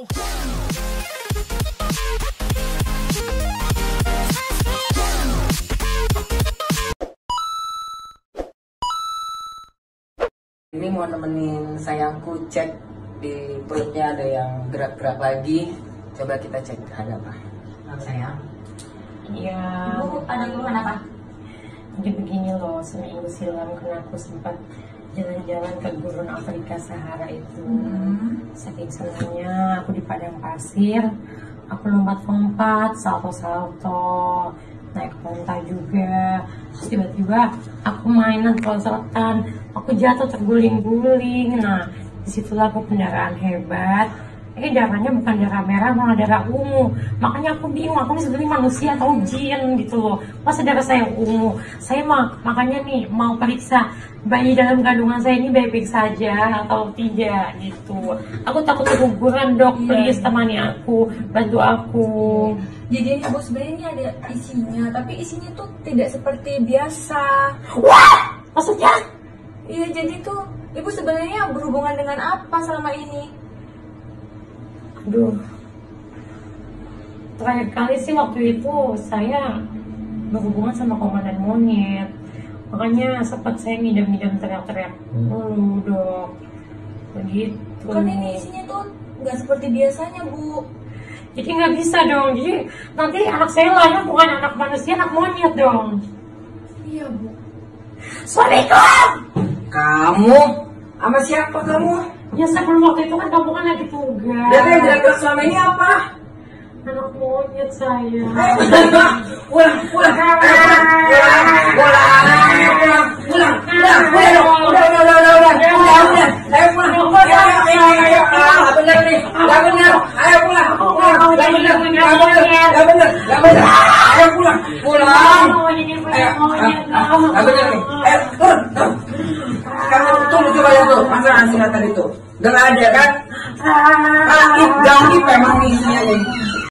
go. Ini mau nemenin sayangku cek di perutnya ada yang gerak-gerak lagi. Coba kita cek ada apa? Sayang. Iya. Bu, ada keluhan apa? Jadi begini loh, seminggu silam karena aku sempat jalan-jalan ke Gurun Afrika Sahara itu. Saking senangnya aku di padang pasir, aku lompat-lompat, salto-salto, naik onta juga. Terus tiba-tiba aku mainan konsultan, aku jatuh terguling-guling. Nah, disitulah aku pendarahan hebat. Ini darahnya bukan darah merah, malah darah ungu. Makanya aku bingung, aku ini sebenarnya manusia atau jin gitu loh. Masa darah saya ungu? Saya makanya nih mau periksa bayi dalam kandungan saya ini baik-baik saja atau tidak gitu. Aku takut keguguran, dok. Please temani aku, bantu aku. Jadi ibu sebenarnya ini ada isinya, tapi isinya tuh tidak seperti biasa. Wah, maksudnya? Iya, jadi tuh ibu sebenarnya berhubungan dengan apa selama ini? Aduh, terakhir kali sih waktu itu saya berhubungan sama komandan monyet. Makanya sempat saya ngidam-ngidam teriak-teriak dulu, dok. Begitu. Kan ini isinya tuh nggak seperti biasanya, Bu. Jadi nggak bisa dong. Jadi nanti anak saya lahir bukan anak manusia, anak monyet dong. Iya, Bu. Suamiku! Kamu? Sama siapa kamu? Ya sebelum waktu itu kan kamu kan lagi tugas. Dan yang dilakukan selama ini apa? Anak monyet saya. Pulang. Angkatan itu, gak ada kan? Gaib memang isinya nih.